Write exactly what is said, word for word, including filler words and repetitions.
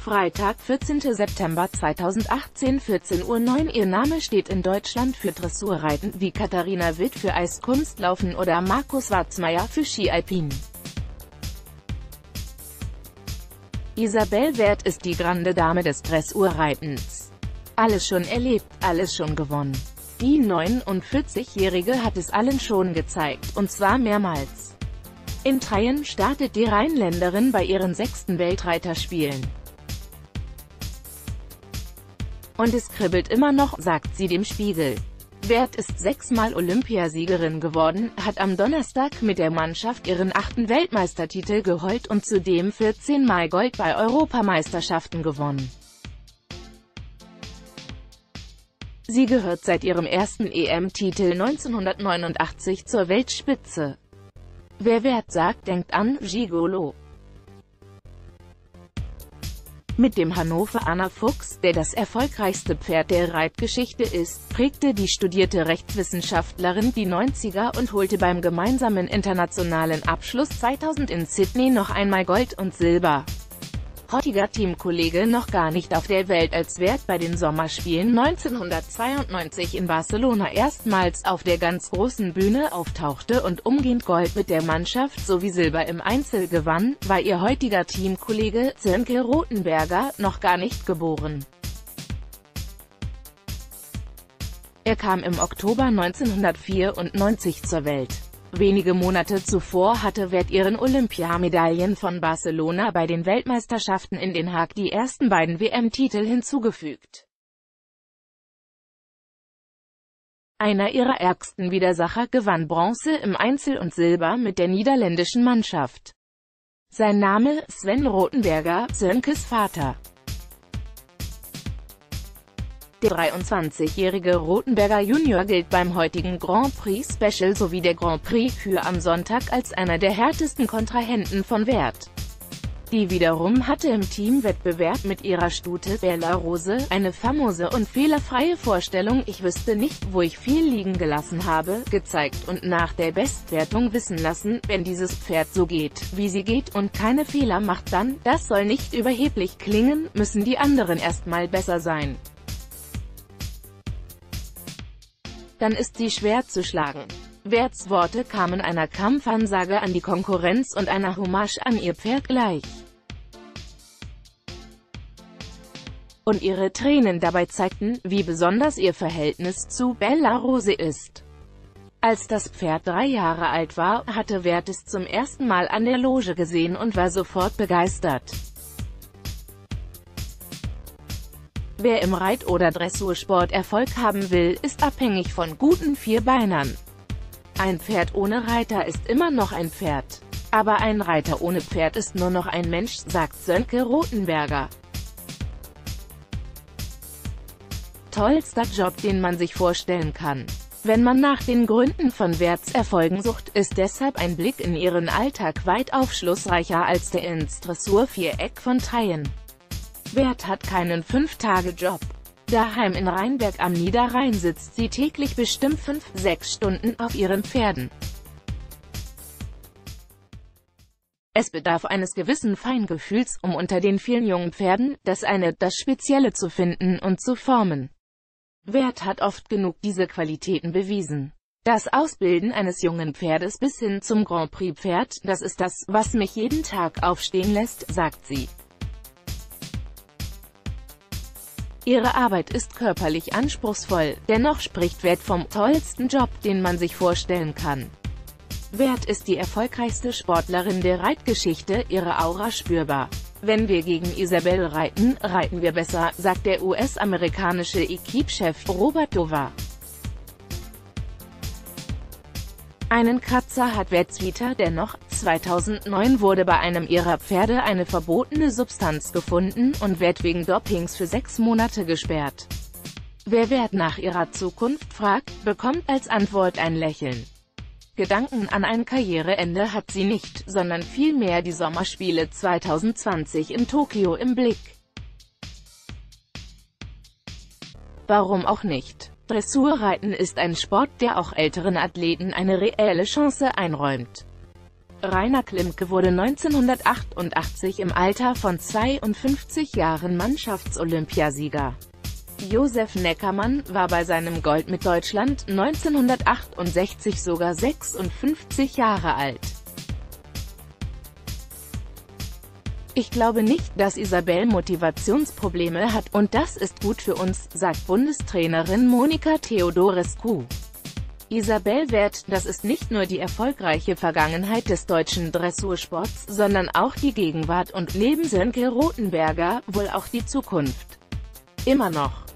Freitag, vierzehnten September zweitausendachtzehn, vierzehn Uhr neun. Ihr Name steht in Deutschland für Dressurreiten, wie Katarina Witt für Eiskunstlaufen oder Markus Wasmeier für Skialpin. Isabell Werth ist die Grande Dame des Dressurreitens. Alles schon erlebt, alles schon gewonnen. Die neunundvierzigjährige hat es allen schon gezeigt, und zwar mehrmals. In Tryon startet die Rheinländerin bei ihren sechsten Weltreiterspielen. Und es kribbelt immer noch, sagt sie dem SPIEGEL. Werth ist sechsmal Olympiasiegerin geworden, hat am Donnerstag mit der Mannschaft ihren achten Weltmeistertitel geholt und zudem vierzehn Mal Gold bei Europameisterschaften gewonnen. Sie gehört seit ihrem ersten E M-Titel neunzehnhundertneunundachtzig zur Weltspitze. Wer Werth sagt, denkt an Gigolo. Mit dem Hannoveraner Fuchs, der das erfolgreichste Pferd der Reitgeschichte ist, prägte die studierte Rechtswissenschaftlerin die neunziger und holte beim gemeinsamen internationalen Abschluss zweitausend in Sydney noch einmal Gold und Silber. Heutiger Teamkollege noch gar nicht auf der Welt, als Werth bei den Sommerspielen neunzehnhundertzweiundneunzig in Barcelona erstmals auf der ganz großen Bühne auftauchte und umgehend Gold mit der Mannschaft sowie Silber im Einzel gewann, war ihr heutiger Teamkollege Sönke Rothenberger noch gar nicht geboren. Er kam im Oktober neunzehnhundertvierundneunzig zur Welt. Wenige Monate zuvor hatte Werth ihren Olympiamedaillen von Barcelona bei den Weltmeisterschaften in Den Haag die ersten beiden W M-Titel hinzugefügt. Einer ihrer ärgsten Widersacher gewann Bronze im Einzel und Silber mit der niederländischen Mannschaft. Sein Name, Sven Rothenberger, Sönkes Vater. Der dreiundzwanzigjährige Rothenberger Junior gilt beim heutigen Grand Prix Special sowie der Grand Prix für am Sonntag als einer der härtesten Kontrahenten von Werth. Die wiederum hatte im Teamwettbewerb mit ihrer Stute Bella Rose eine famose und fehlerfreie Vorstellung "Ich wüsste nicht, wo ich viel liegen gelassen habe" gezeigt und nach der Bestwertung wissen lassen, wenn dieses Pferd so geht, wie sie geht und keine Fehler macht, dann, das soll nicht überheblich klingen, müssen die anderen erstmal besser sein. Dann ist sie schwer zu schlagen. Werths Worte kamen einer Kampfansage an die Konkurrenz und einer Hommage an ihr Pferd gleich. Und ihre Tränen dabei zeigten, wie besonders ihr Verhältnis zu Bella Rose ist. Als das Pferd drei Jahre alt war, hatte Werth es zum ersten Mal an der Loge gesehen und war sofort begeistert. Wer im Reit- oder Dressursport Erfolg haben will, ist abhängig von guten Vierbeinern. Ein Pferd ohne Reiter ist immer noch ein Pferd. Aber ein Reiter ohne Pferd ist nur noch ein Mensch, sagt Sönke Rothenberger. Tollster Job, den man sich vorstellen kann. Wenn man nach den Gründen von Werths Erfolgen sucht, ist deshalb ein Blick in ihren Alltag weit aufschlussreicher als der ins Dressurviereck von Tryon. Werth hat keinen Fünf-Tage-Job. Daheim in Rheinberg am Niederrhein sitzt sie täglich bestimmt fünf, sechs Stunden auf ihren Pferden. Es bedarf eines gewissen Feingefühls, um unter den vielen jungen Pferden das eine, das Spezielle zu finden und zu formen. Werth hat oft genug diese Qualitäten bewiesen. Das Ausbilden eines jungen Pferdes bis hin zum Grand Prix-Pferd, das ist das, was mich jeden Tag aufstehen lässt, sagt sie. Ihre Arbeit ist körperlich anspruchsvoll, dennoch spricht Werth vom tollsten Job, den man sich vorstellen kann. Werth ist die erfolgreichste Sportlerin der Reitgeschichte, ihre Aura spürbar. Wenn wir gegen Isabell reiten, reiten wir besser, sagt der U S-amerikanische Equipe-Chef Robert Dover. Einen Kratzer hat Werths Vita dennoch. zweitausendneun wurde bei einem ihrer Pferde eine verbotene Substanz gefunden und Werth wegen Dopings für sechs Monate gesperrt. Wer Werth nach ihrer Zukunft fragt, bekommt als Antwort ein Lächeln. Gedanken an ein Karriereende hat sie nicht, sondern vielmehr die Sommerspiele zweitausendzwanzig in Tokio im Blick. Warum auch nicht? Dressurreiten ist ein Sport, der auch älteren Athleten eine reelle Chance einräumt. Rainer Klimke wurde neunzehnhundertachtundachtzig im Alter von zweiundfünfzig Jahren Mannschafts-Olympiasieger. Josef Neckermann war bei seinem Gold mit Deutschland neunzehnhundertachtundsechzig sogar sechsundfünfzig Jahre alt. Ich glaube nicht, dass Isabell Motivationsprobleme hat, und das ist gut für uns, sagt Bundestrainerin Monika Theodorescu. Isabell Werth, das ist nicht nur die erfolgreiche Vergangenheit des deutschen Dressursports, sondern auch die Gegenwart und, neben Sönke Rothenberger, wohl auch die Zukunft. Immer noch.